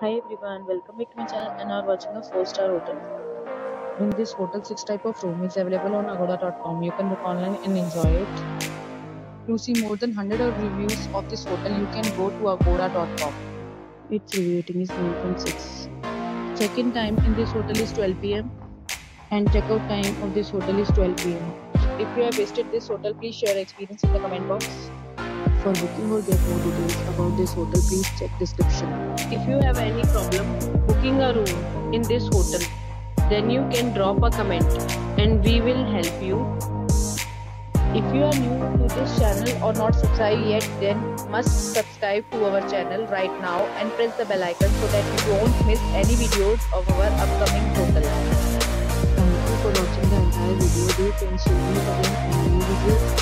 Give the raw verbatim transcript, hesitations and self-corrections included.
Hi everyone, welcome back to my channel and are watching a four star hotel. In this hotel, six type of room is available on agoda dot com. You can book online and enjoy it. To see more than one hundred of reviews of this hotel, you can go to agoda dot com. Its review rating is nine point six. Check-in time in this hotel is twelve p m and check-out time of this hotel is twelve p m If you have visited this hotel, please share your experience in the comment box. For booking or get more details about this hotel, please check description. If you have any problem booking a room in this hotel, then you can drop a comment and we will help you. If you are new to this channel or not subscribed yet, then must subscribe to our channel right now and press the bell icon so that you don't miss any videos of our upcoming hotel. Thank you for watching the entire video. Do you can share me again and new videos.